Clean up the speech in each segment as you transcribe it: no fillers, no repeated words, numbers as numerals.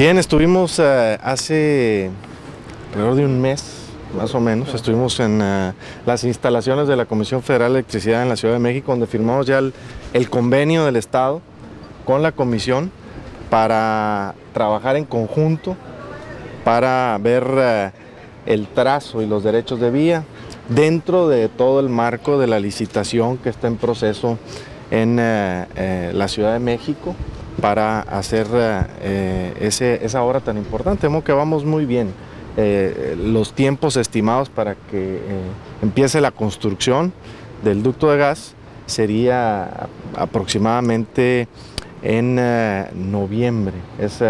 Bien, estuvimos hace alrededor de un mes, más o menos, estuvimos en las instalaciones de la Comisión Federal de Electricidad en la Ciudad de México, donde firmamos ya el convenio del Estado con la Comisión para trabajar en conjunto, para ver el trazo y los derechos de vía dentro de todo el marco de la licitación que está en proceso en la Ciudad de México para hacer esa obra tan importante. Vemos que vamos muy bien. Los tiempos estimados para que empiece la construcción del ducto de gas sería aproximadamente en noviembre.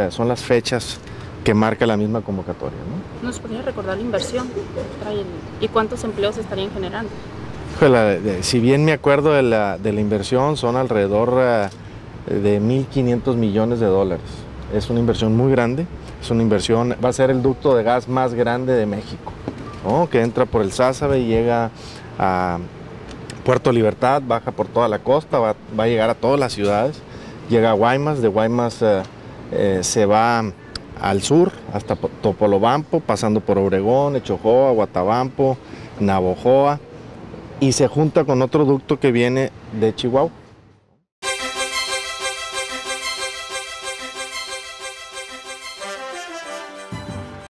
Son las fechas que marca la misma convocatoria, ¿no? ¿Nos podría recordar la inversión que traen y cuántos empleos estarían generando? Pues si bien me acuerdo de la inversión, son alrededor de $1,500 millones. Es una inversión muy grande, es una inversión, va a ser el ducto de gas más grande de México, ¿no? Que entra por el Sásabe y llega a Puerto Libertad, baja por toda la costa, va a llegar a todas las ciudades, llega a Guaymas, de Guaymas se va al sur hasta Topolobampo, pasando por Obregón, Etchojoa, Guatabampo, Navojoa, y se junta con otro ducto que viene de Chihuahua.